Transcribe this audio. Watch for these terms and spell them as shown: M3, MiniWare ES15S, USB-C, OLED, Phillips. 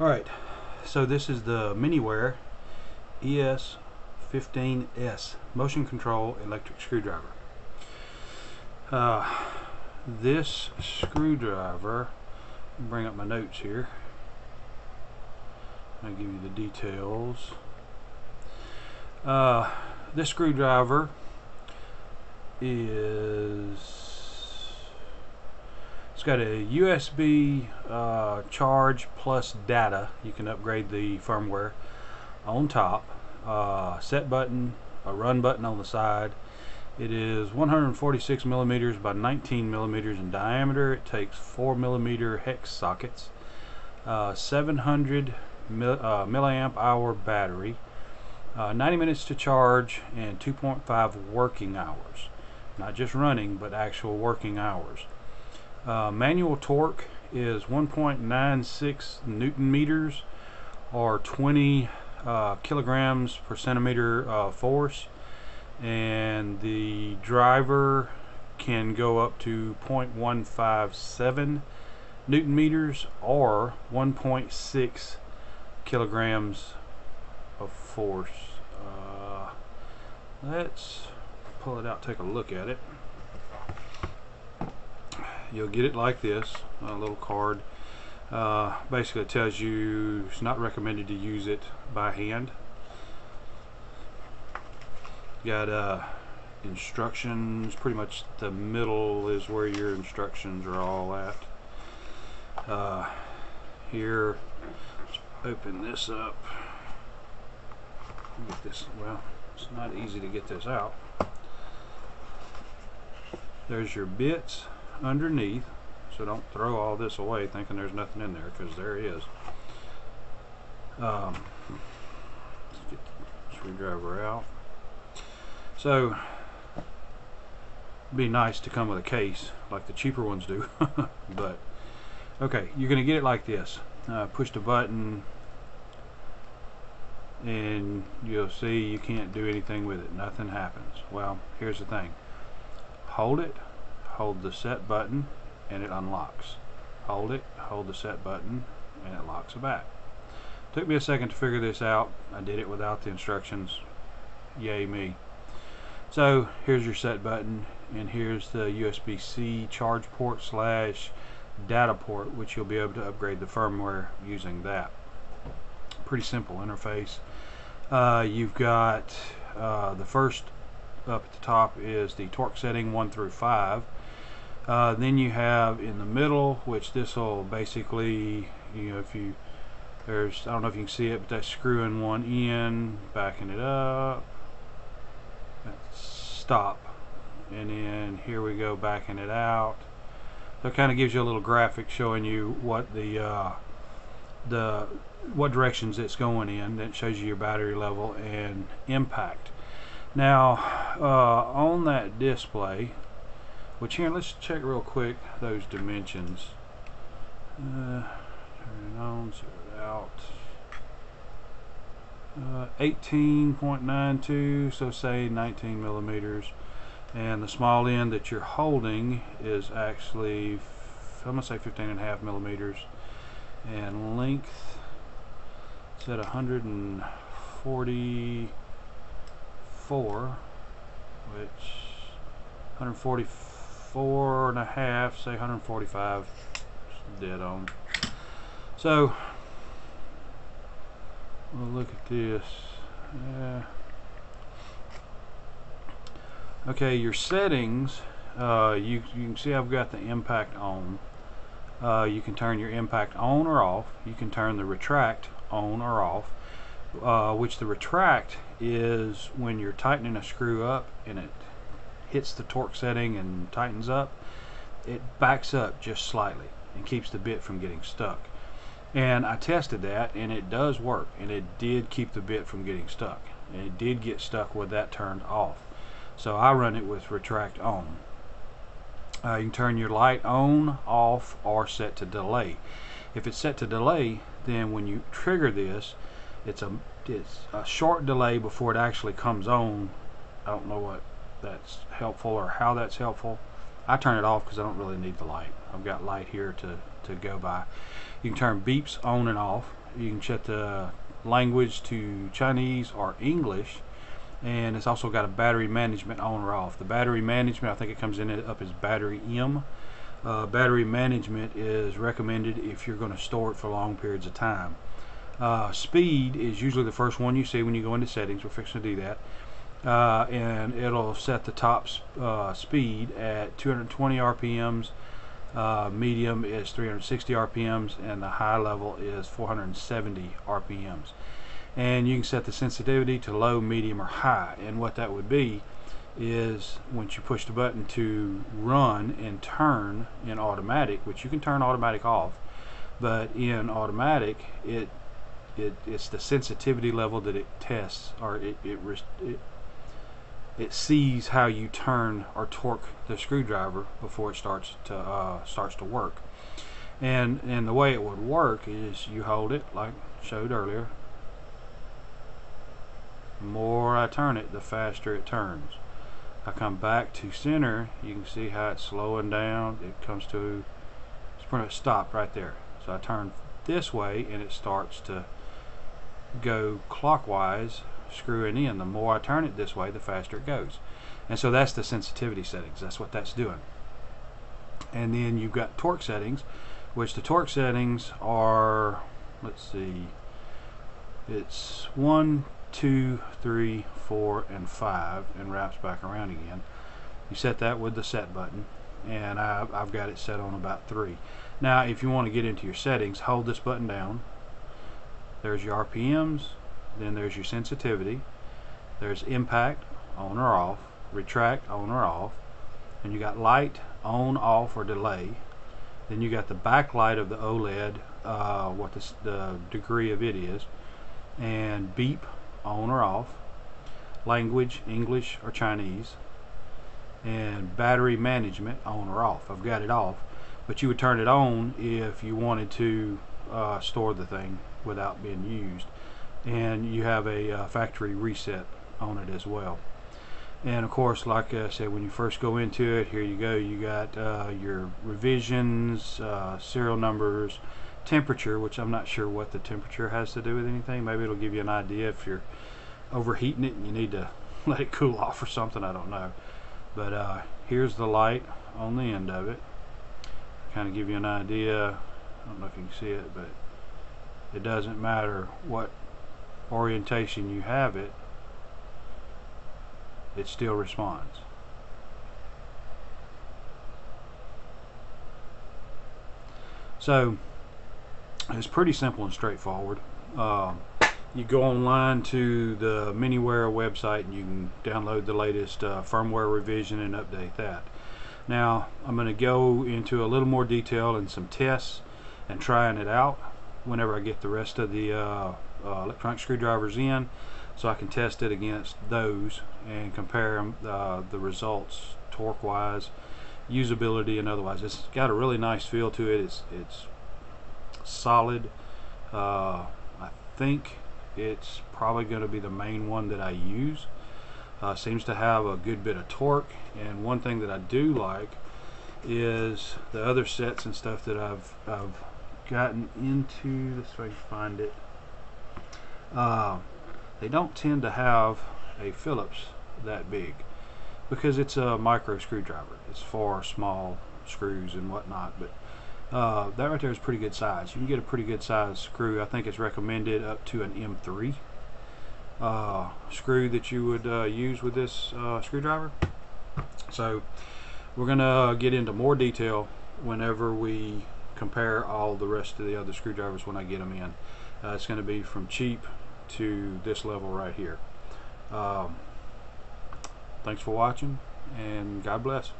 Alright, so this is the MiniWare ES15S motion control electric screwdriver. This screwdriver, bring up my notes here, I'll give you the details. This screwdriver it's got a USB charge plus data. You can upgrade the firmware on top, set button, a run button on the side. It is 146 millimeters by 19 millimeters in diameter. It takes 4 millimeter hex sockets, 700 milliamp hour battery, 90 minutes to charge, and 2.5 working hours. Not just running, but actual working hours. Manual torque is 1.96 newton meters, or 20 kilograms per centimeter force, and the driver can go up to 0.157 newton meters or 1.6 kilograms of force. Let's pull it out, take a look at it. You'll get it like this, a little card. Basically it tells you it's not recommended to use it by hand. Got instructions. Pretty much the middle is where your instructions are all at. Here, let's open this up. Get this. Well, it's not easy to get this out. There's your bits underneath, so don't throw all this away thinking there's nothing in there, because there is. Let's get the screwdriver out. So it'd be nice to come with a case like the cheaper ones do. But okay, you're gonna get it like this. Push the button and you'll see you can't do anything with it. Nothing happens. Well, here's the thing. Hold it, hold the set button, and it unlocks. Hold it, hold the set button, and it locks it back. Took me a second to figure this out. I did it without the instructions. Yay me. So here's your set button, and here's the USB-C charge port / data port, which you'll be able to upgrade the firmware using that. Pretty simple interface. You've got the first up at the top is the torque setting 1 through 5. Then you have in the middle, which this will basically, you know, if you, there's, I don't know if you can see it, but that's screwing one in, backing it up, stop, and then here we go, backing it out. So it kind of gives you a little graphic showing you what what directions it's going in. That shows you your battery level and impact. Now on that display, which here, let's check real quick those dimensions. Turn it on, zero it out. 18.92, so say 19 millimeters. And the small end that you're holding is actually, I'm gonna say 15.5 millimeters. And length, it's at 144, which 144.5, say 145, dead on. So we'll look at this. Okay, your settings, you can see I've got the impact on. You can turn your impact on or off. You can turn the retract on or off, which the retract is when you're tightening a screw up and it hits the torque setting and tightens up, it backs up just slightly and keeps the bit from getting stuck. And I tested that, and it does work, and it did keep the bit from getting stuck, and it did get stuck with that turned off. So I run it with retract on. You can turn your light on, off, or set to delay. If it's set to delay, then when you trigger this, it's a short delay before it actually comes on. I don't know what that's helpful or how that's helpful. I turn it off because I don't really need the light. I've got light here to go by. You can turn beeps on and off, You can set the language to Chinese or English, and it's also got a battery management on or off. The battery management, I think it comes in up as battery M. Battery management is recommended if you're going to store it for long periods of time. Speed is usually the first one you see when you go into settings. We're fixing to do that. And it'll set the top speed at 220 RPMs, medium is 360 RPMs, and the high level is 470 RPMs. And you can set the sensitivity to low, medium, or high. And what that would be is once you push the button to run and turn in automatic, which you can turn automatic off, but in automatic it's the sensitivity level that it tests, or it sees how you turn or torque the screwdriver before it starts to work. And the way it would work is you hold it like showed earlier. The more I turn it, the faster it turns. I come back to center, you can see how it's slowing down. It comes to, it's pretty much stopped right there. So I turn this way and it starts to go clockwise, screwing in. The more I turn it this way, the faster it goes. And so that's the sensitivity settings. That's what that's doing. And then you've got torque settings, which the torque settings are, let's see, it's 1, 2, 3, 4, and 5, and wraps back around again. You set that with the set button, and I've got it set on about 3. Now if you want to get into your settings, hold this button down. There's your RPMs, then there's your sensitivity, there's impact on or off, retract on or off, and you got light on, off, or delay. Then you got the backlight of the OLED, what the degree of it is, and beep on or off, language English or Chinese, and battery management on or off. I've got it off, but you would turn it on if you wanted to store the thing without being used. And you have a factory reset on it as well. And of course, like I said, when you first go into it, here you go, you got your revisions, serial numbers, temperature, which I'm not sure what the temperature has to do with anything. Maybe it'll give you an idea if you're overheating it and you need to let it cool off or something, I don't know. But here's the light on the end of it, kind of give you an idea. I don't know if you can see it, but it doesn't matter what orientation you have it, it still responds. So it's pretty simple and straightforward. You go online to the MiniWare website and you can download the latest firmware revision and update that. Now I'm going to go into a little more detail and some tests and trying it out whenever I get the rest of the electronic screwdrivers in, so I can test it against those and compare them, the results torque wise, usability, and otherwise. It's got a really nice feel to it. It's solid. I think it's probably going to be the main one that I use. Seems to have a good bit of torque, and one thing that I do like is the other sets and stuff that I've gotten into. Let's try to find it. They don't tend to have a Phillips that big because it's a micro screwdriver. It's for small screws and whatnot, but that right there is pretty good size. You can get a pretty good size screw. I think it's recommended up to an M3 screw that you would use with this screwdriver. So we're gonna get into more detail whenever we compare all the rest of the other screwdrivers when I get them in. It's going to be from cheap to this level right here. Thanks for watching, and God bless.